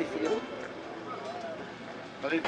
imbécile. Allez.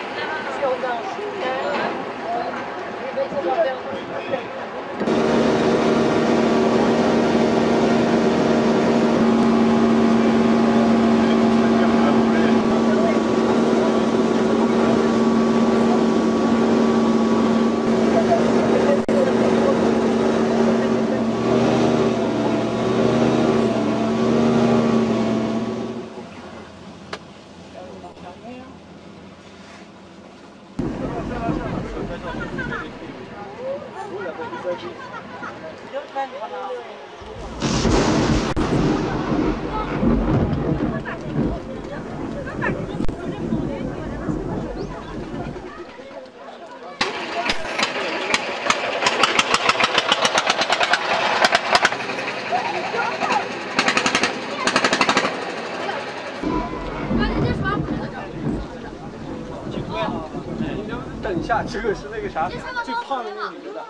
等一下，这个是那个啥，最胖的那个女的。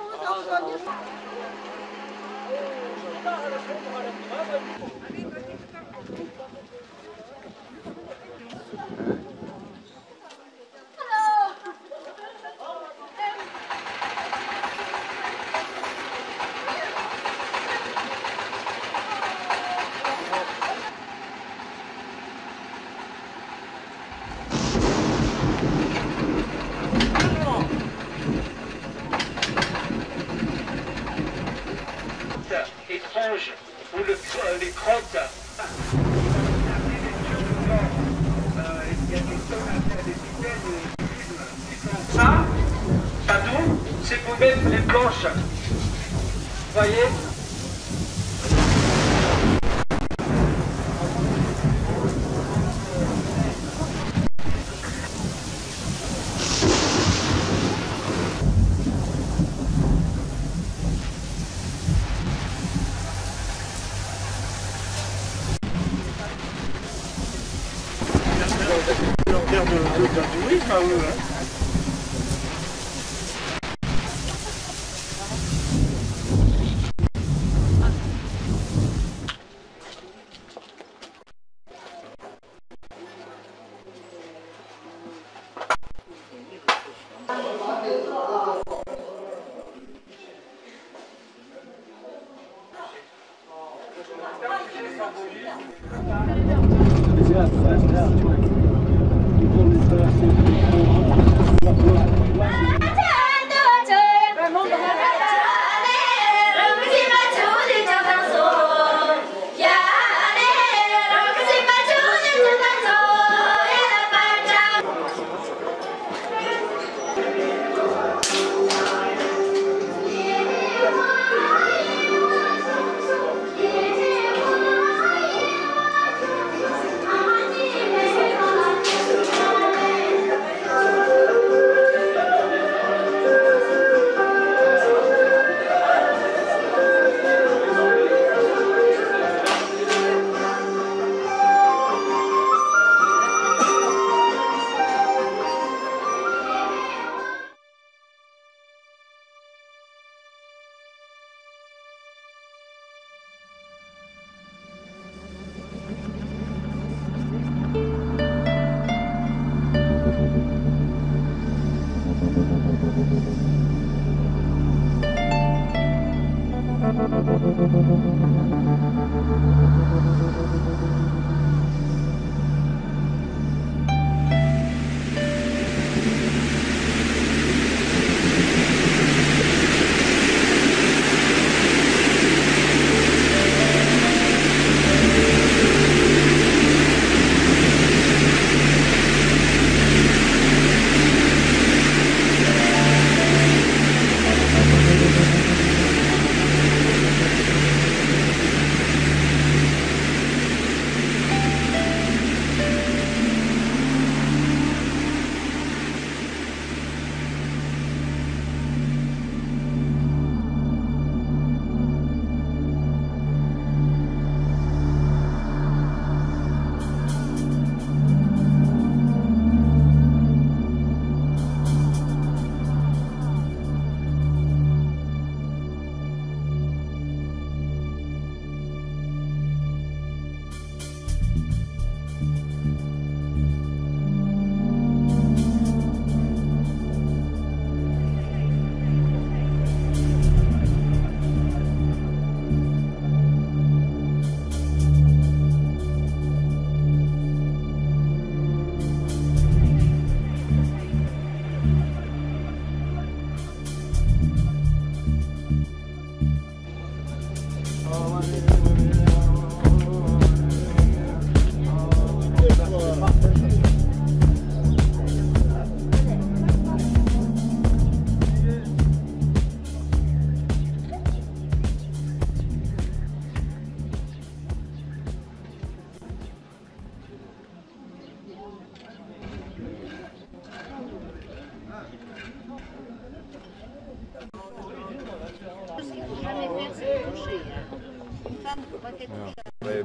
Ouais,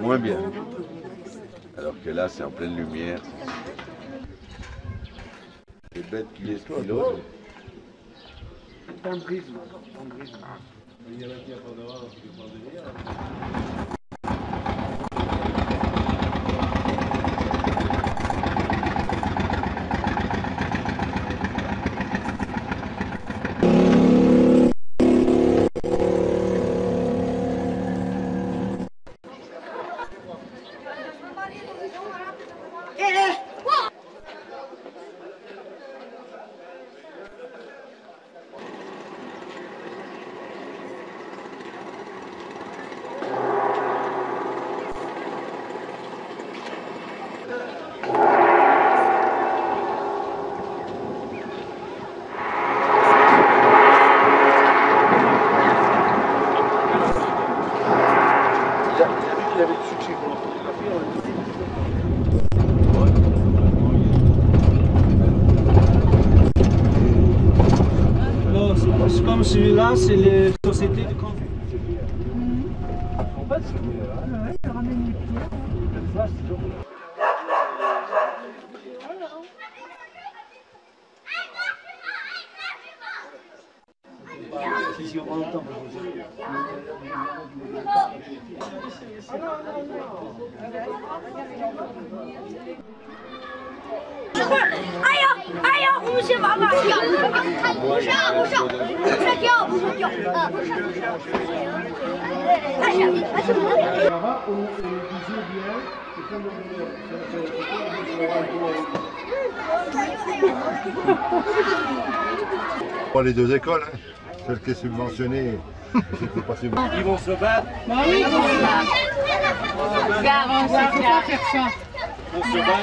moins bien. Alors que là, c'est en pleine lumière. Les bêtes qui laissent l'autre. C'est un prisme. Il y a la pierre qu'on aura, parce qu'il faut en venir. Comme celui-là, c'est les sociétés de conduite. En fait, ça ramène les pierres. Les deux écoles, hein. Celle qui est subventionnée. Ils vont se battre. Oui, ils vont se battre. Garantie, faut pas faire ça. On se bat.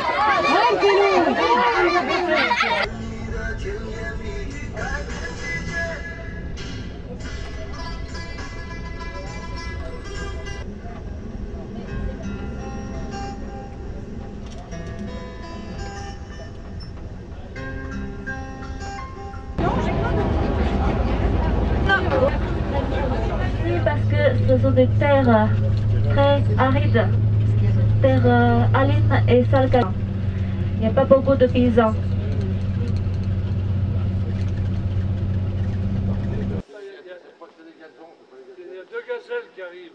Ce sont des terres très arides, terres alines et salcalines. Il n'y a pas beaucoup de paysans. Il y a deux gazelles qui arrivent.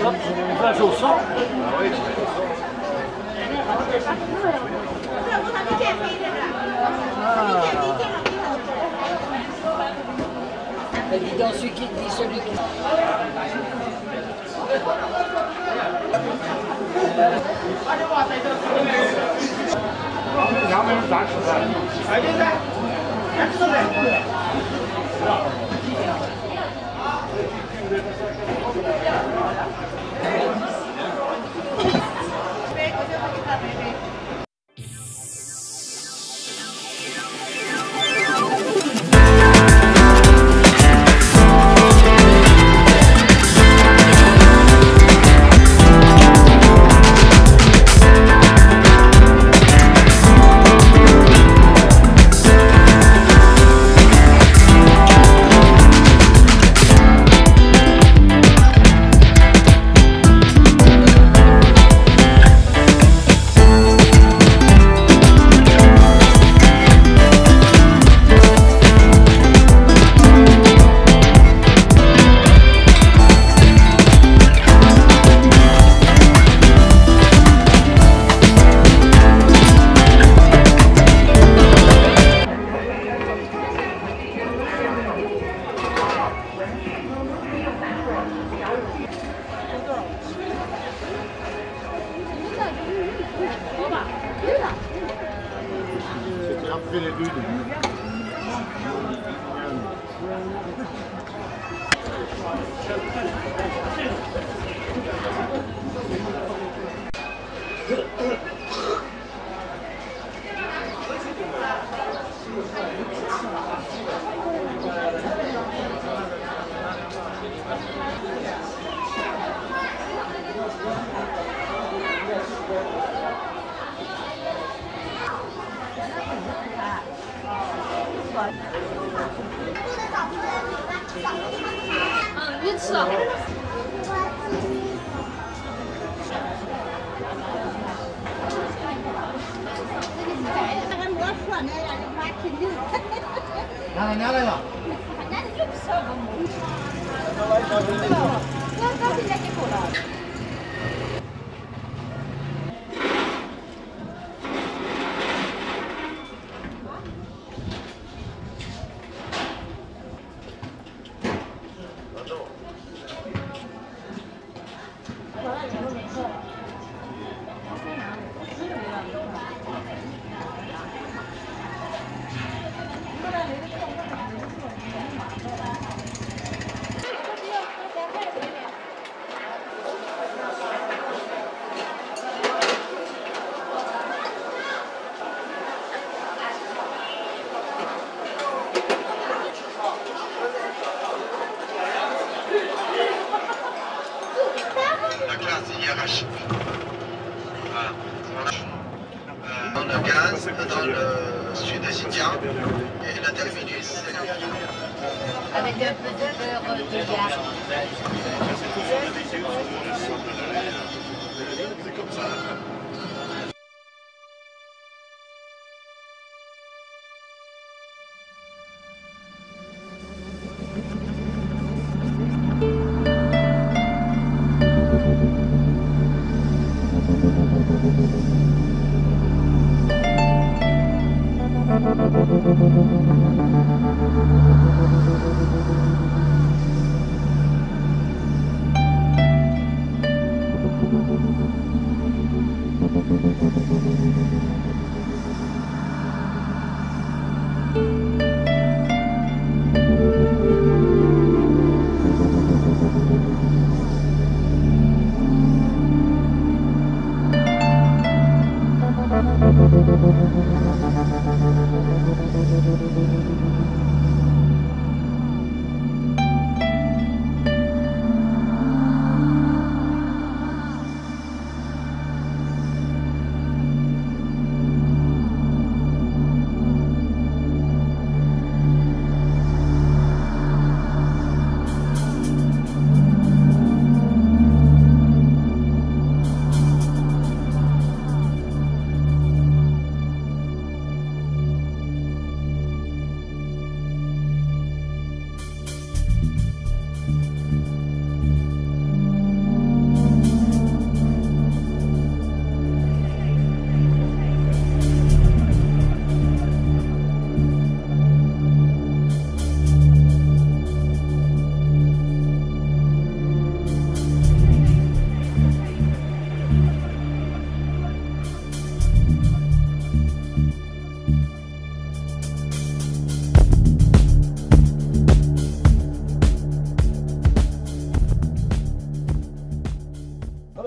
plage au sang. Ah oui. Mais dis donc, celui qui dit celui qui...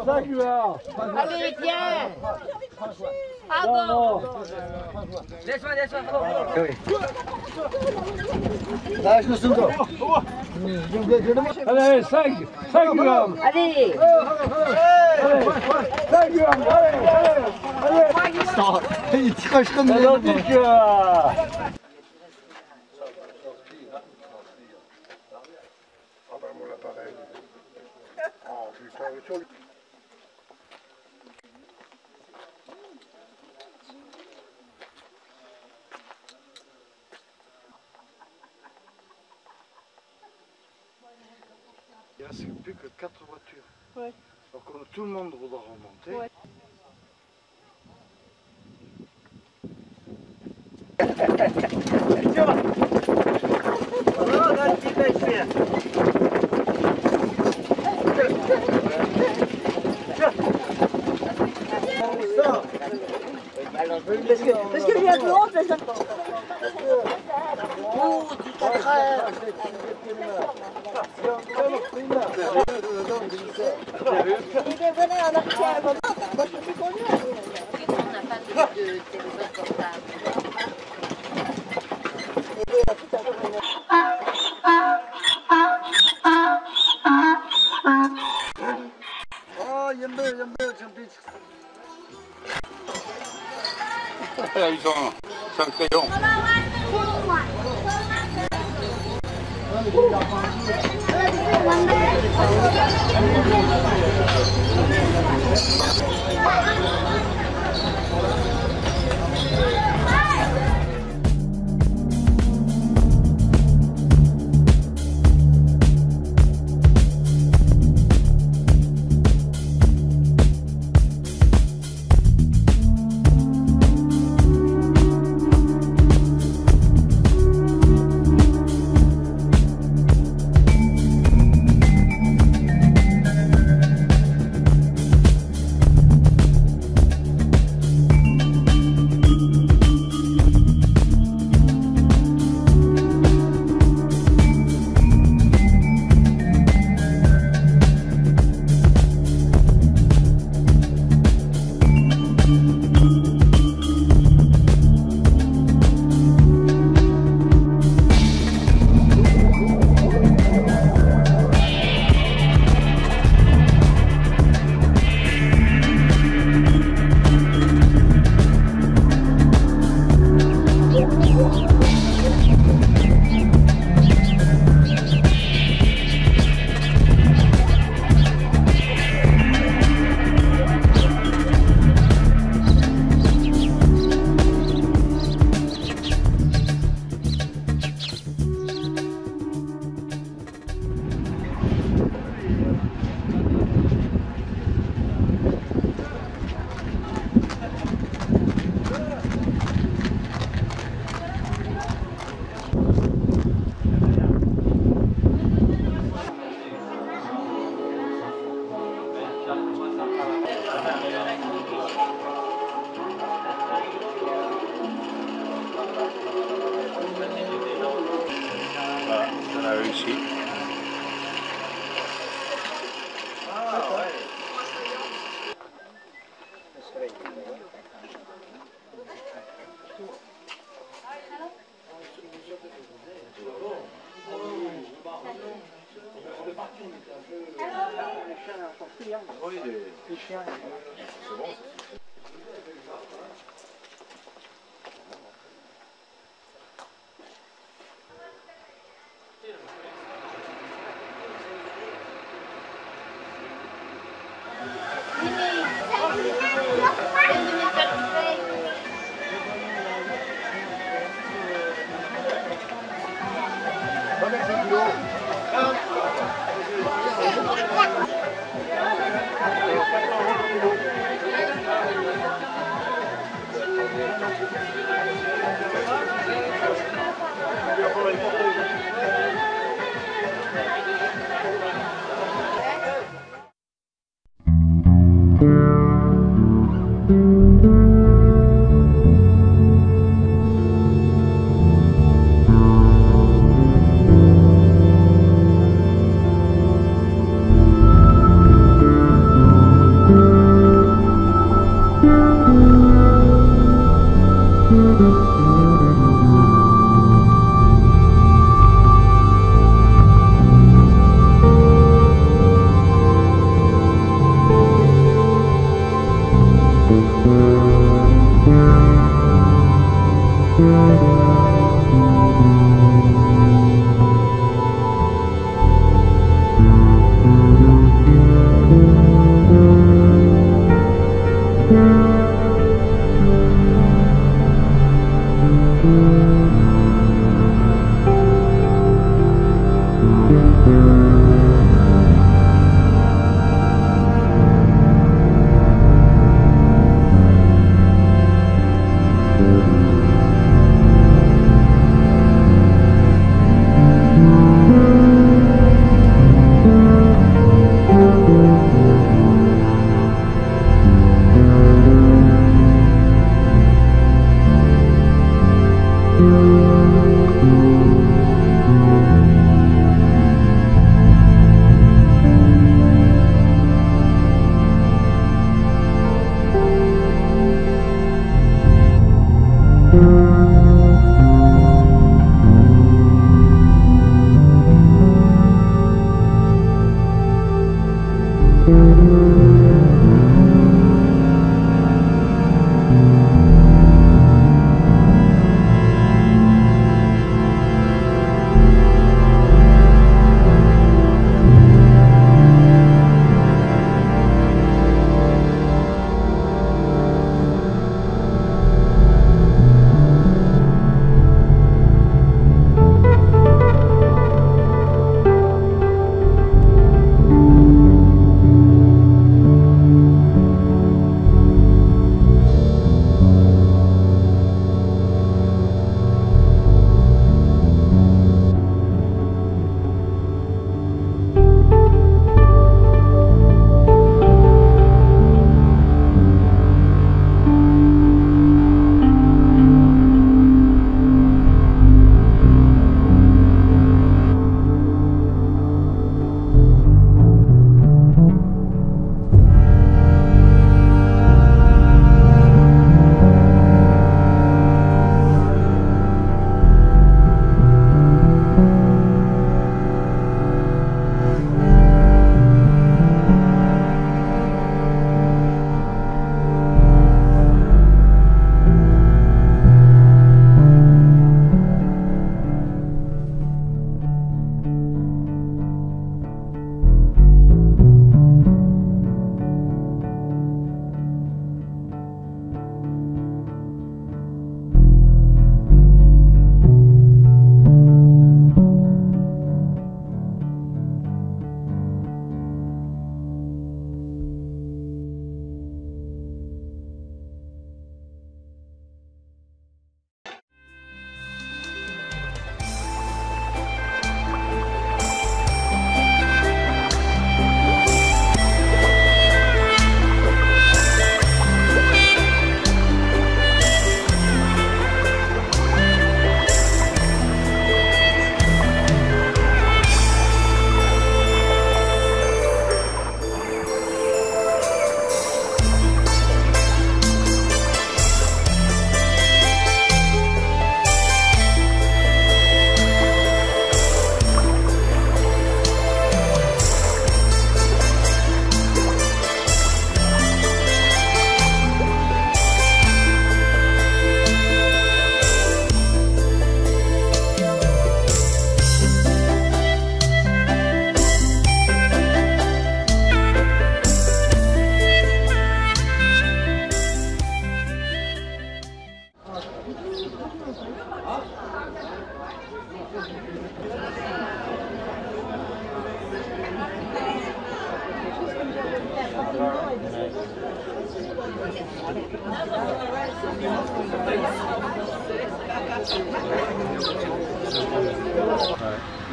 5 juin. Allez, viens. Pardon. Laisse-moi, laisse-moi. Là, je me souviens. Allez, 5 grammes. Allez. 5 grammes, allez, allez. Il tire comme des langues. Il reste plus que 4 voitures. Ouais. Donc tout le monde voudra remonter. Ouais. Parce que j'ai un peu honte, mais ça me porte. Oh, du 4 heures. Et voilà, on a pris un moment. Moi, je suis connu. On n'a pas de téléphone portable. Oh, y'a mieux, j'empêche. Là, ils sont crayons.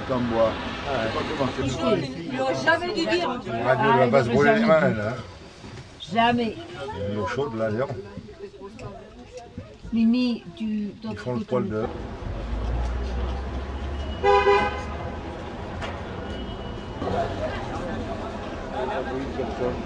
Comme moi. Je jamais dû dire. Elle va pas se brûler les mains, là. Jamais. Il y a l'eau chaude, là, d'ailleurs. Mimi, tu... Ils font le poil de... Non, non, non. Good.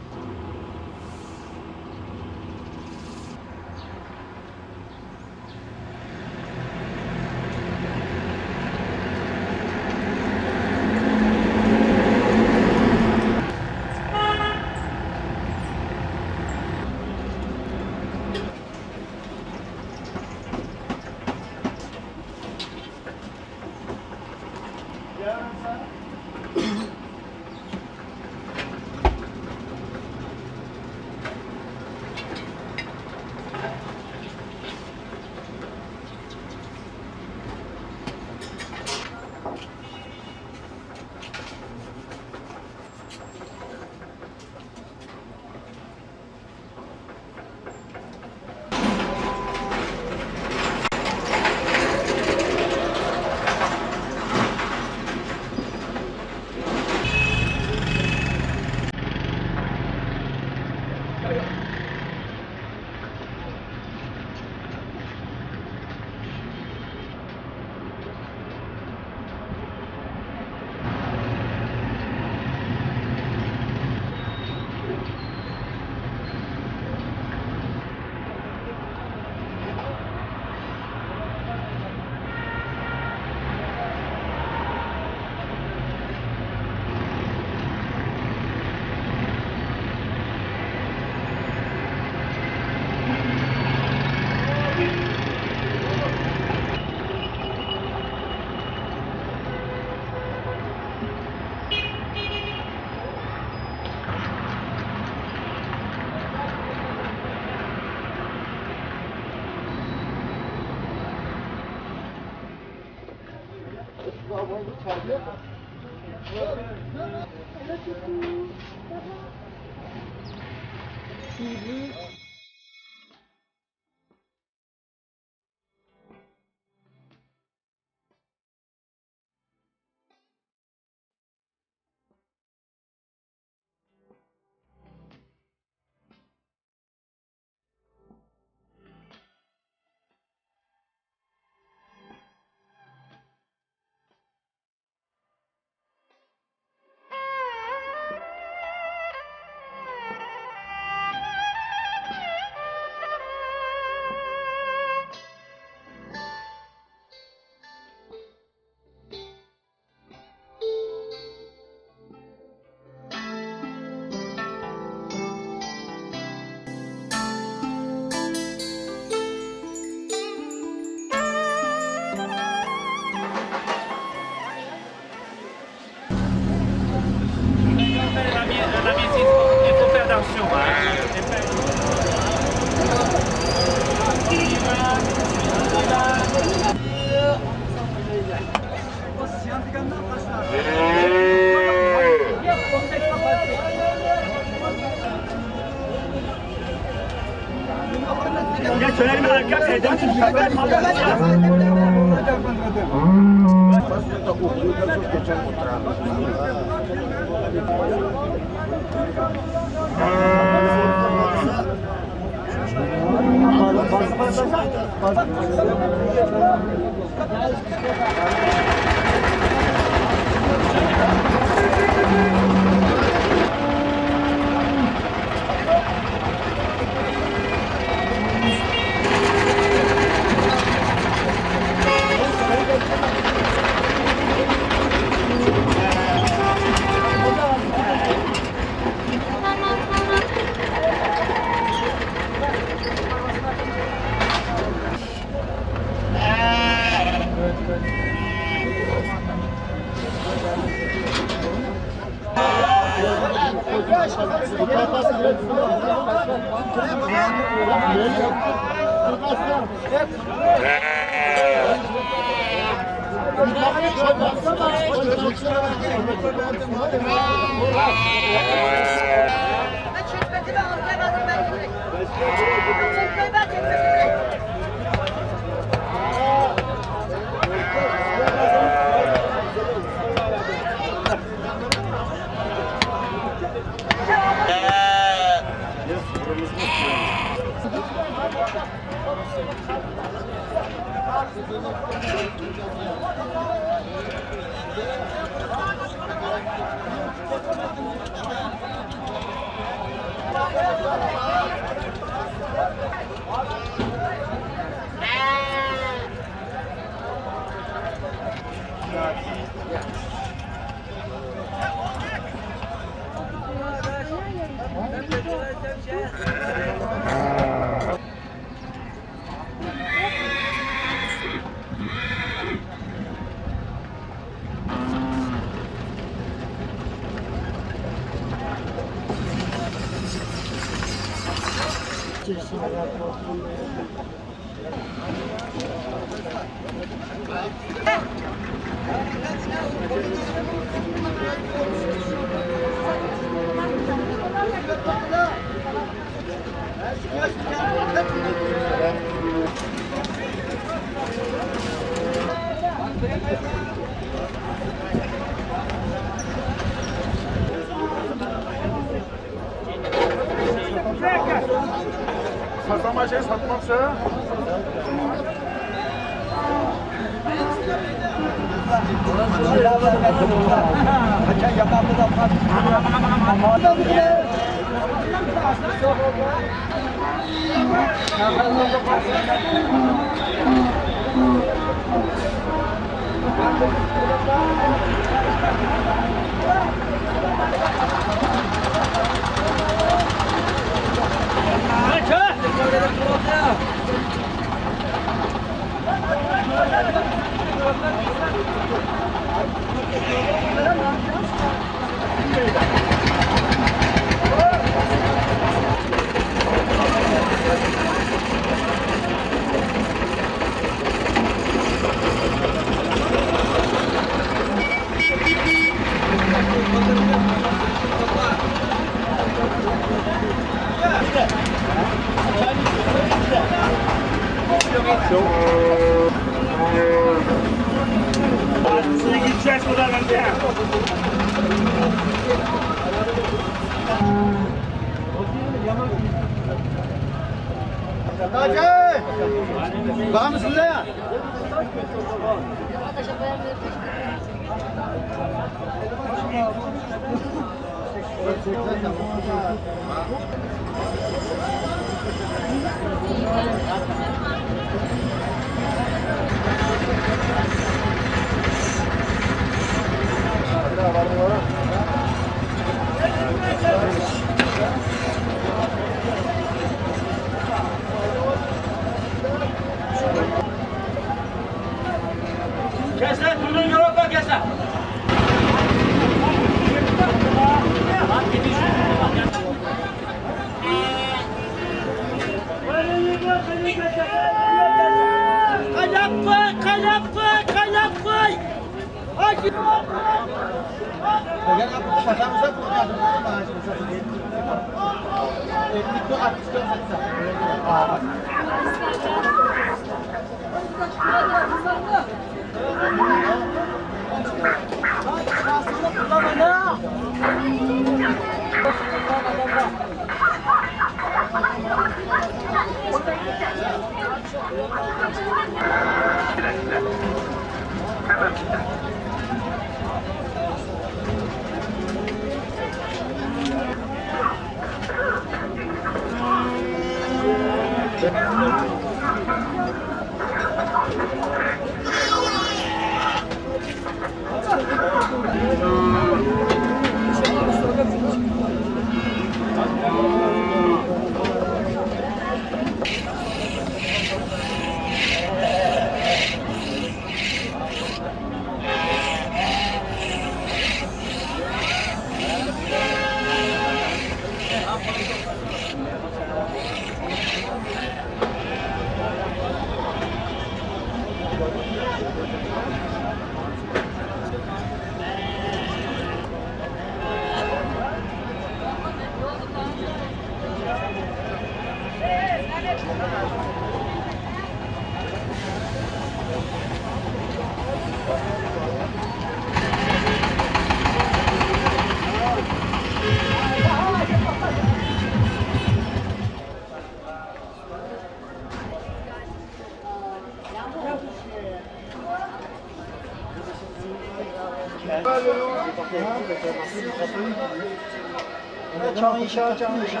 讲一下。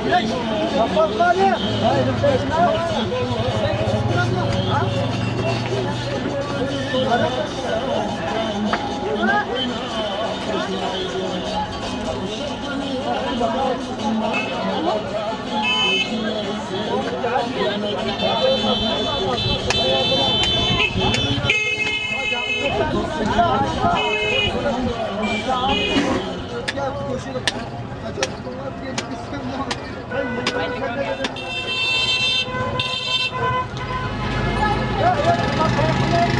Hungary et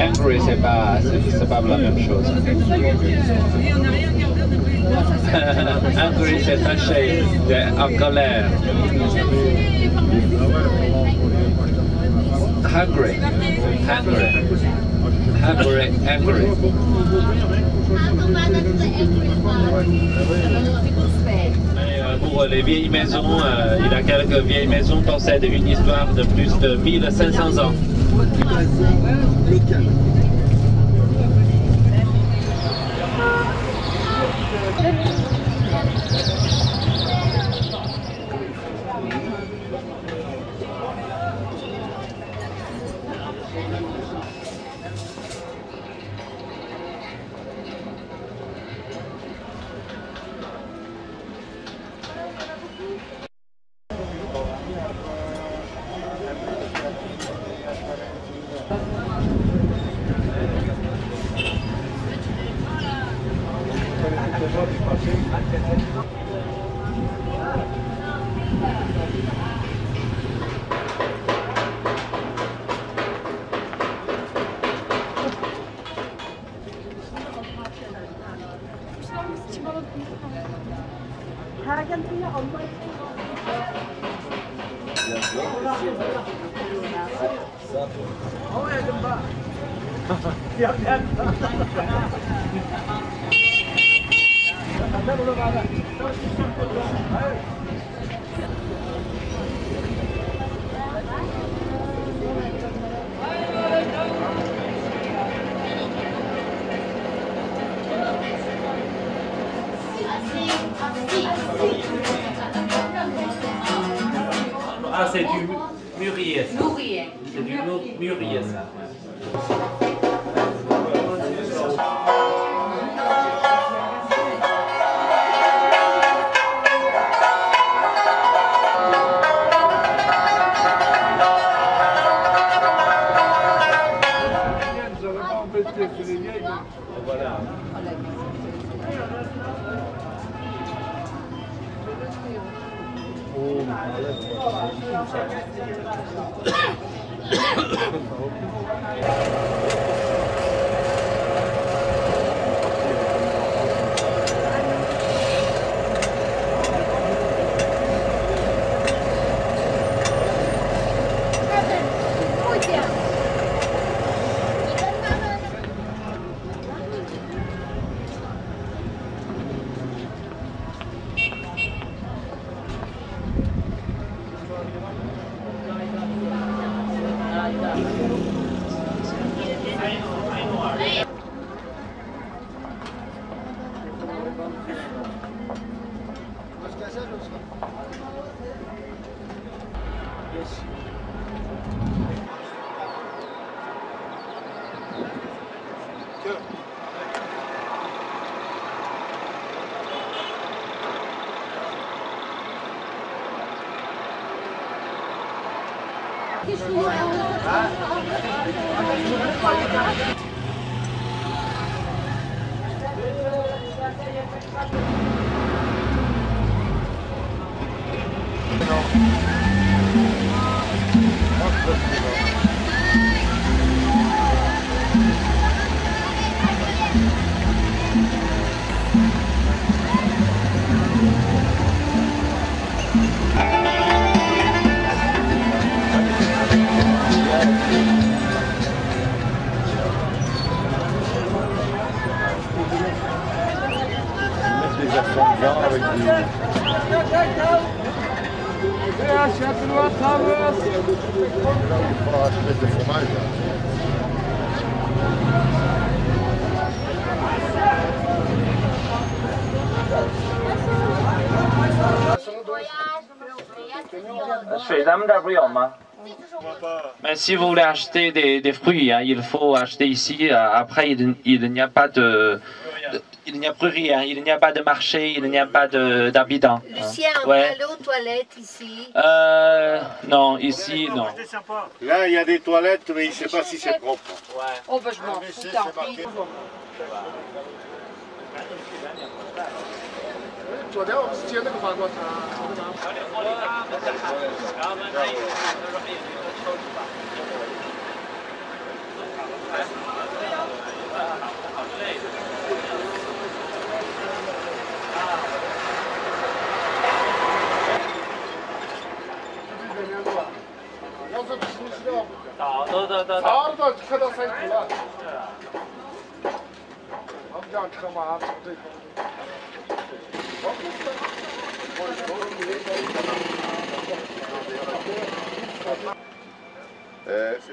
Hungary, c'est pas la même chose. Hungary, c'est un chef en colère. Hungary, Hungary, Hungary, Hungary. Pour les vieilles maisons, il y a quelques vieilles maisons qui possèdent une histoire de plus de 1500 ans. Ah, c'est du mûrier. C'est du mûrier, ça. Mais si vous voulez acheter des fruits, hein, il faut acheter ici. Après, il n'y a pas de, plus rien. Il n'y a pas de marché, il n'y a pas d'habitants. Lucien, on va aller aux toilettes ici. Non, ici, non. Là, il y a des toilettes, mais je ne sais pas si c'est propre. Ouais. Oh, ben, je m'en fous, tant pis.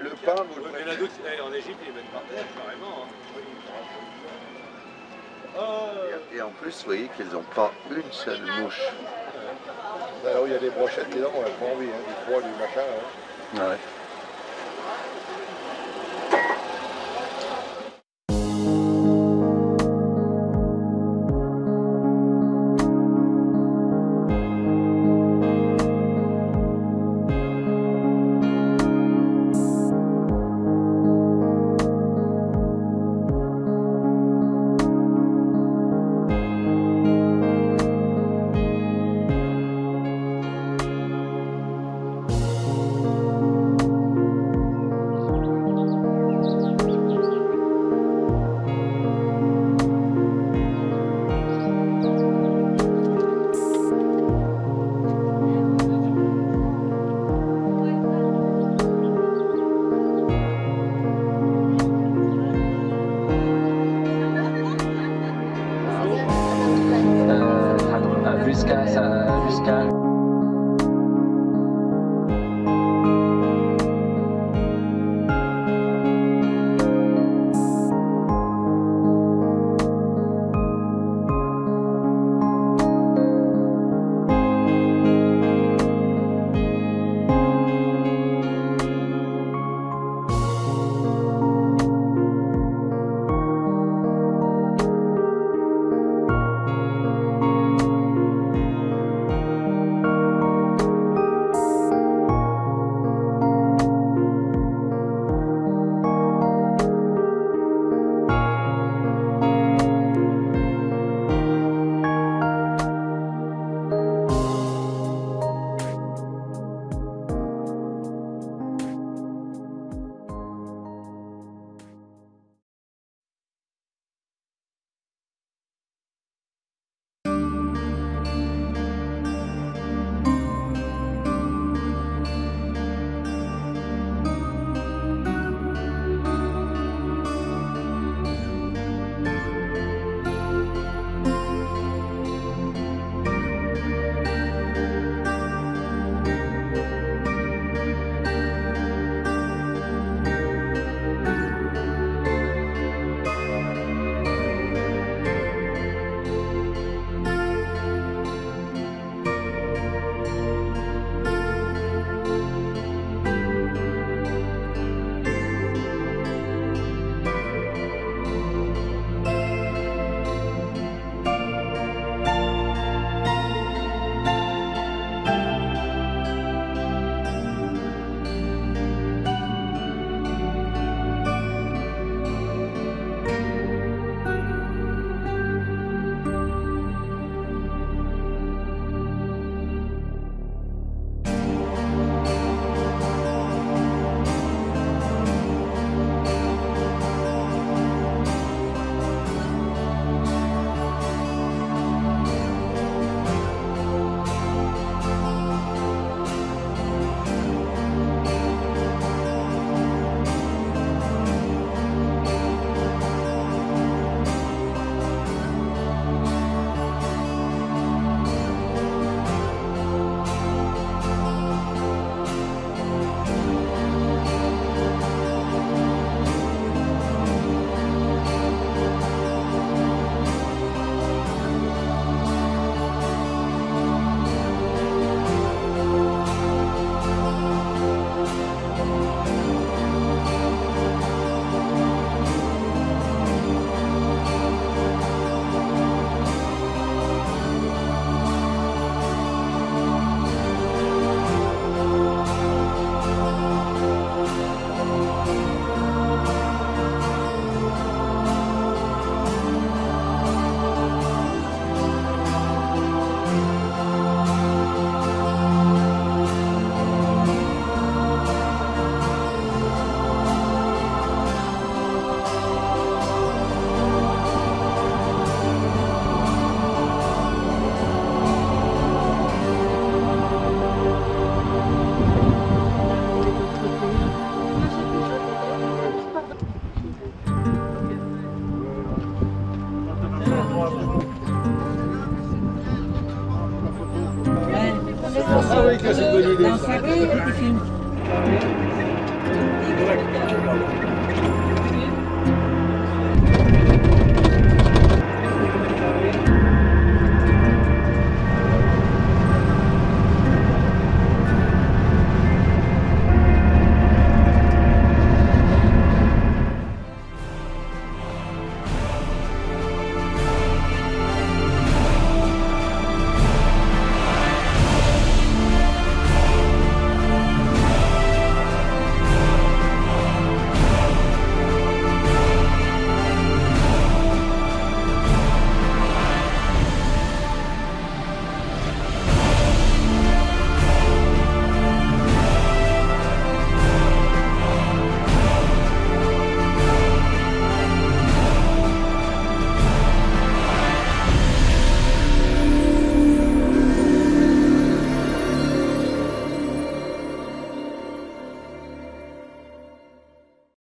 Le pain, vous le prenez. En Égypte, ils mettent par terre, carrément. Et en plus, vous voyez qu'ils n'ont pas une seule mouche. Là où il y a des brochettes dedans, on n'a pas envie, hein, du poids, du machin. Hein. Ouais.